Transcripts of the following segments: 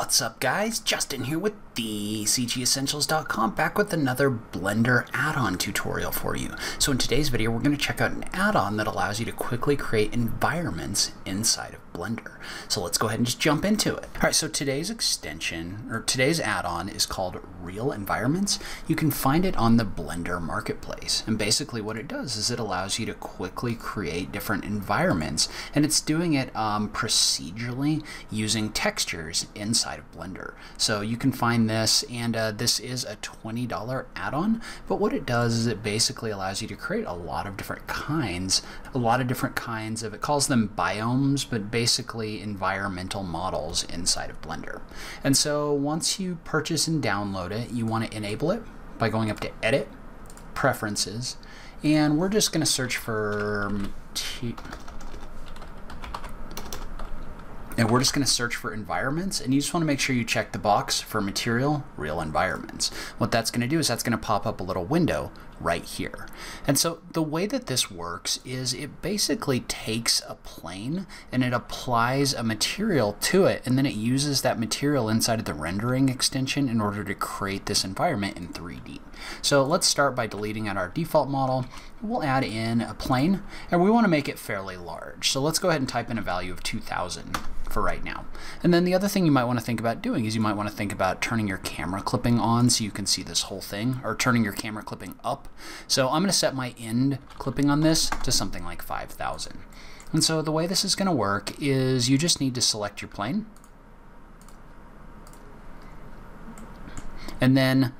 What's up, guys? Justin here with thecgessentials.com, back with another Blender add-on tutorial for you. So in today's video, we're going to check out an add-on that allows you to quickly create environments inside of Blender. So let's go ahead and just jump into it. All right, so today's add-on is called Real Environments. You can find it on the Blender marketplace. And basically what it does is it allows you to quickly create different environments, and it's doing it procedurally using textures inside of Blender. So you can find this, and this is a $20 add-on, but what it does is it basically allows you to create a lot of different kinds of, it calls them biomes, but basically environmental models inside of Blender. And so once you purchase and download it, you want to enable it by going up to Edit, Preferences, and we're just going to search for environments, and you just want to make sure you check the box for material, Real Environments. What that's going to do is that's going to pop up a little window right here. And so the way that this works is it basically takes a plane and it applies a material to it, and then it uses that material inside of the rendering extension in order to create this environment in 3D. So let's start by deleting out our default model. We'll add in a plane, and we want to make it fairly large. So let's go ahead and type in a value of 2000. For right now. And then the other thing you might want to think about doing is you might want to think about turning your camera clipping on so you can see this whole thing, or turning your camera clipping up. So I'm going to set my end clipping on this to something like 5,000. And so the way this is going to work is you just need to select your plane, and then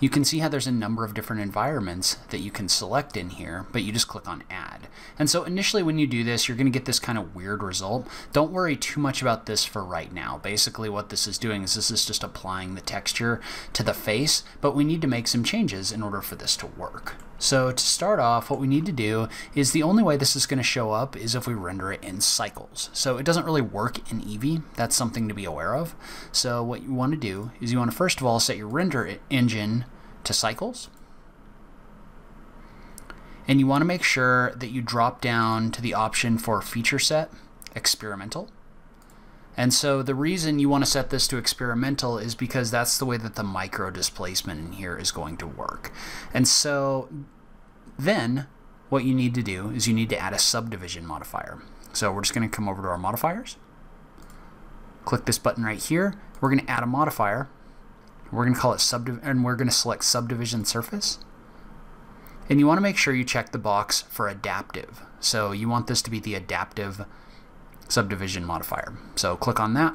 you can see how there's a number of different environments that you can select in here, but you just click on Add. And so initially when you do this, you're going to get this kind of weird result. Don't worry too much about this for right now. Basically what this is doing is this is just applying the texture to the face, but we need to make some changes in order for this to work. So to start off, what we need to do is the only way this is going to show up is if we render it in Cycles. So it doesn't really work in Eevee. That's something to be aware of. So what you want to do is you want to first of all set your render engine to Cycles. And you want to make sure that you drop down to the option for Feature Set, Experimental. And so the reason you want to set this to experimental is because that's the way that the microdisplacement in here is going to work. And so then what you need to do is you need to add a subdivision modifier. So we're just going to come over to our modifiers, click this button right here. We're going to add a modifier. We're going to call it and we're going to select subdivision surface. And you want to make sure you check the box for adaptive. So you want this to be the adaptive subdivision modifier. So click on that.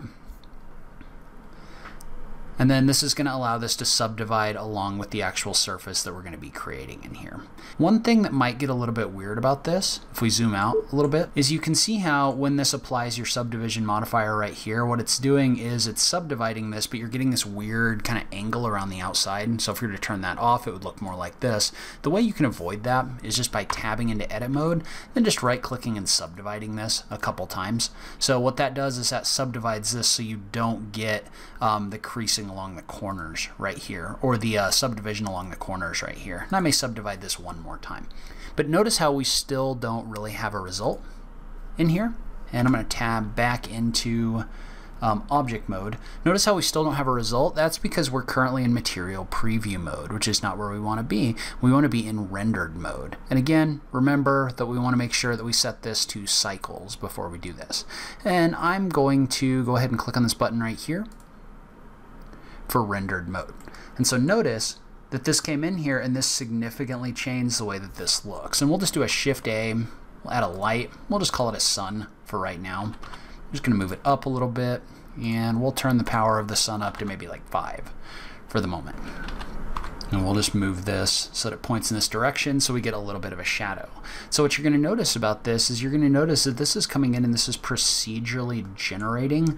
And then this is going to allow this to subdivide along with the actual surface that we're going to be creating in here. One thing that might get a little bit weird about this, if we zoom out a little bit, is you can see how when this applies your subdivision modifier right here, what it's doing is it's subdividing this, but you're getting this weird kind of angle around the outside. And so if you were to turn that off, it would look more like this. The way you can avoid that is just by tabbing into edit mode, then just right clicking and subdividing this a couple times. So what that does is that subdivides this so you don't get the creasing along the corners right here, or the subdivision along the corners right here. And I may subdivide this one more time. But notice how we still don't really have a result in here. And I'm going to tab back into object mode. Notice how we still don't have a result. That's because we're currently in material preview mode, which is not where we want to be. We want to be in rendered mode. And again, remember that we want to make sure that we set this to Cycles before we do this. And I'm going to go ahead and click on this button right here for rendered mode. And so notice that this came in here, and this significantly changed the way that this looks. And we'll just do a Shift A, we'll add a light, we'll just call it a sun for right now. I'm just gonna move it up a little bit, and we'll turn the power of the sun up to maybe like 5 for the moment. And we'll just move this so that it points in this direction so we get a little bit of a shadow. So what you're going to notice about this is you're going to notice that this is coming in and this is procedurally generating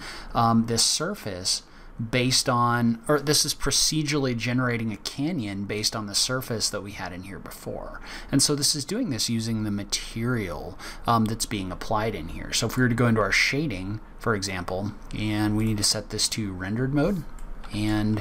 this surface based on, or this is procedurally generating a canyon based on the surface that we had in here before. And so this is doing this using the material that's being applied in here. So if we were to go into our shading, for example, and we need to set this to rendered mode, and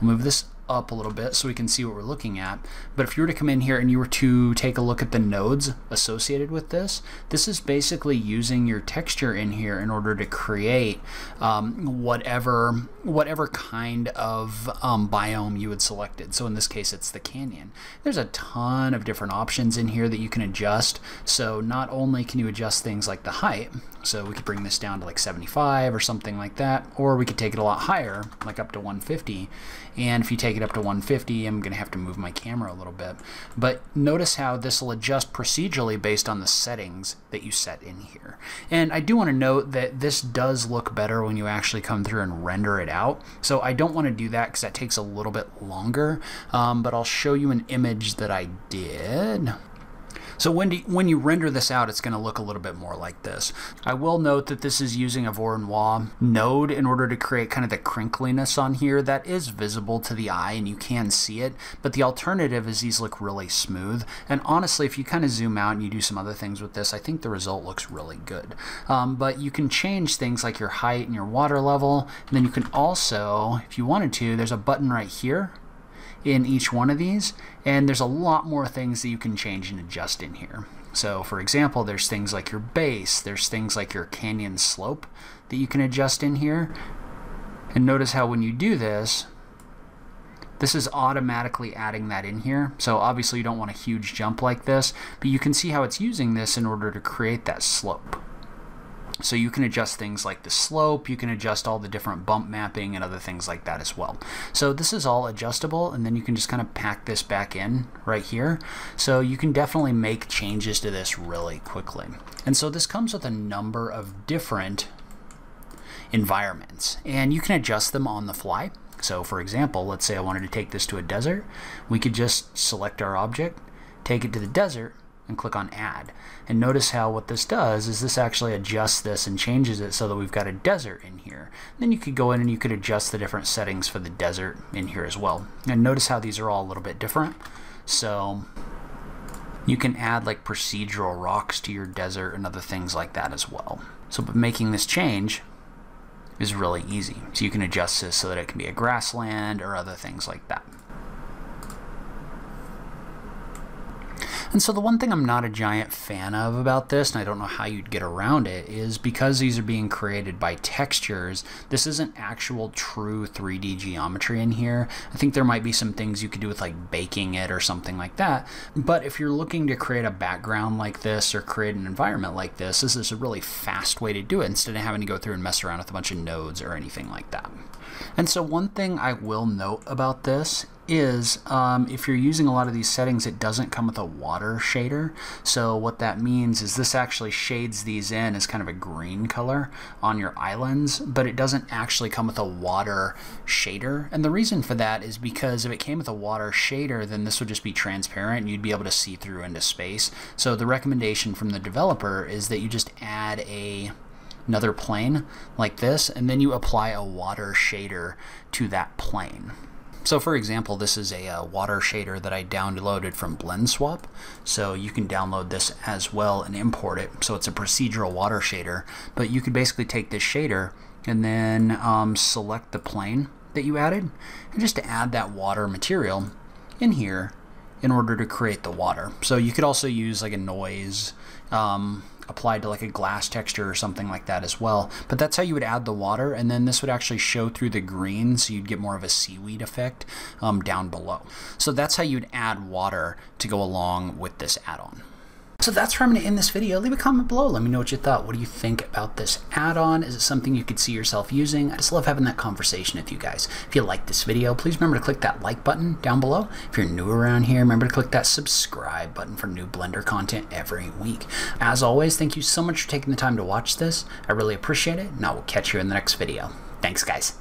we'll move this up a little bit so we can see what we're looking at. But if you were to come in here and you were to take a look at the nodes associated with this, this is basically using your texture in here in order to create whatever kind of biome you had selected. So in this case, it's the canyon. There's a ton of different options in here that you can adjust. So not only can you adjust things like the height, so we could bring this down to like 75 or something like that, or we could take it a lot higher, like up to 150. And if you take it up to 150, I'm going to have to move my camera a little bit. But notice how this will adjust procedurally based on the settings that you set in here. And I do want to note that this does look better when you actually come through and render it out. So I don't want to do that because that takes a little bit longer, but I'll show you an image that I did. So when you render this out, it's going to look a little bit more like this. I will note that this is using a Voronoi node in order to create kind of the crinkliness on here. That is visible to the eye and you can see it, but the alternative is these look really smooth. And honestly, if you kind of zoom out and you do some other things with this, I think the result looks really good. But you can change things like your height and your water level. And then you can also, if you wanted to, there's a button right here in each one of these, and there's a lot more things that you can change and adjust in here. So for example, there's things like your base, there's things like your canyon slope that you can adjust in here. And notice how when you do this, this is automatically adding that in here. So obviously you don't want a huge jump like this, but you can see how it's using this in order to create that slope. So you can adjust things like the slope, you can adjust all the different bump mapping and other things like that as well. So this is all adjustable, and then you can just kind of pack this back in right here. So you can definitely make changes to this really quickly. And so this comes with a number of different environments, and you can adjust them on the fly. So for example, let's say I wanted to take this to a desert. We could just select our object, take it to the desert, and click on add. And notice how what this does is this actually adjusts this and changes it so that we've got a desert in here. And then you could go in and you could adjust the different settings for the desert in here as well. And notice how these are all a little bit different. So you can add like procedural rocks to your desert and other things like that as well. So but making this change is really easy. So you can adjust this so that it can be a grassland or other things like that. And so the one thing I'm not a giant fan of about this, and I don't know how you'd get around it, is because these are being created by textures, this isn't actual true 3D geometry in here. I think there might be some things you could do with like baking it or something like that. But if you're looking to create a background like this or create an environment like this is a really fast way to do it instead of having to go through and mess around with a bunch of nodes or anything like that. And so one thing I will note about this is if you're using a lot of these settings, it doesn't come with a water shader. So what that means is this actually shades these in as kind of a green color on your islands, but it doesn't actually come with a water shader. And the reason for that is because if it came with a water shader, then this would just be transparent and you'd be able to see through into space. So the recommendation from the developer is that you just add another plane like this, and then you apply a water shader to that plane. So for example, this is a water shader that I downloaded from BlendSwap. So you can download this as well and import it. So it's a procedural water shader, but you could basically take this shader and then select the plane that you added and just add that water material in here in order to create the water. So you could also use like a noise applied to like a glass texture or something like that as well. But that's how you would add the water, and then this would actually show through the green, so you'd get more of a seaweed effect down below. So that's how you'd add water to go along with this add-on. So that's where I'm going to end this video. Leave a comment below. Let me know what you thought. What do you think about this add-on? Is it something you could see yourself using? I just love having that conversation with you guys. If you like this video, please remember to click that like button down below. If you're new around here, remember to click that subscribe button for new Blender content every week. As always, thank you so much for taking the time to watch this. I really appreciate it, and I will catch you in the next video. Thanks, guys.